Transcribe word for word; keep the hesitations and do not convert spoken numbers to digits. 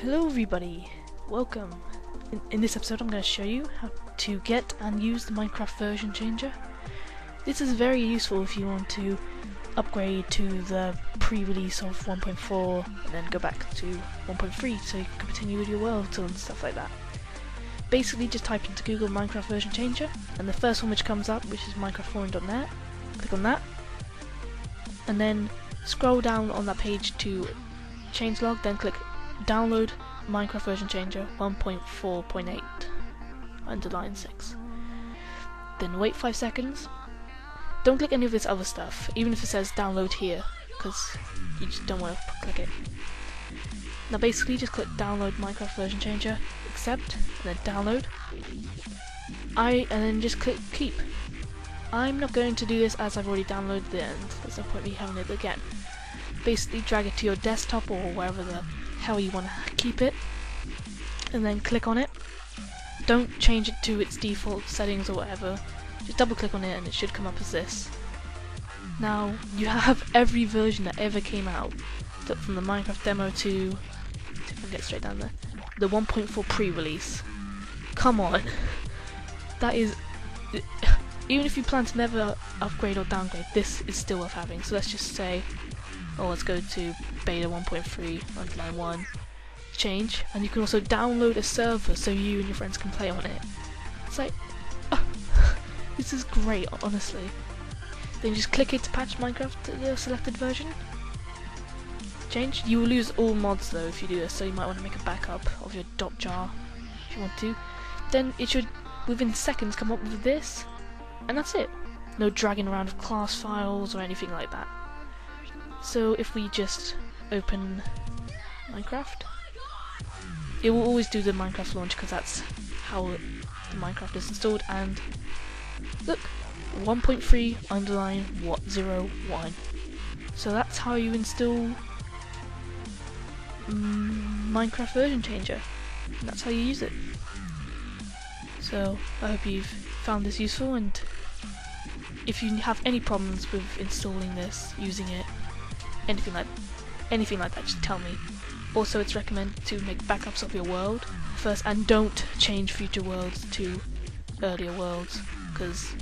Hello everybody, welcome. In, in this episode I'm going to show you how to get and use the Minecraft version changer. This is very useful if you want to upgrade to the pre-release of one point four and then go back to one point three so you can continue with your world and stuff like that. Basically just type into Google Minecraft version changer and the first one which comes up, which is minecraft forum dot net, click on that and then scroll down on that page to changelog, then click download Minecraft version changer one point four point eight underline six, then wait five seconds. Don't click any of this other stuff, even if it says download here, because you just don't want to click it. Now basically just click download Minecraft version changer, accept, and then download I and then just click keep. I'm not going to do this as I've already downloaded it and there's no point me having it again. Basically drag it to your desktop or wherever the how you want to keep it and then click on it. Don't change it to its default settings or whatever, just double click on it and it should come up as this. Now you have every version that ever came out, so from the Minecraft demo to, if I can get straight down there, the one point four pre-release. Come on, that is, even if you plan to never upgrade or downgrade, this is still worth having. So let's just say, or let's go to beta one point three, underline one, change, and you can also download a server so you and your friends can play on it. It's like, oh, this is great, honestly. Then just click it to patch Minecraft to the selected version. Change. You will lose all mods though if you do this, so you might want to make a backup of your dot jar if you want to. Then it should, within seconds, come up with this, and that's it. No dragging around of class files or anything like that. So if we just open Minecraft, it will always do the Minecraft launch because that's how it, the Minecraft is installed, and look, one point three underline what zero one. So that's how you install um, Minecraft version changer, and that's how you use it. So I hope you've found this useful, and if you have any problems with installing this, using it, Anything like, anything like that, just tell me. Also, it's recommended to make backups of your world first, and don't change future worlds to earlier worlds, because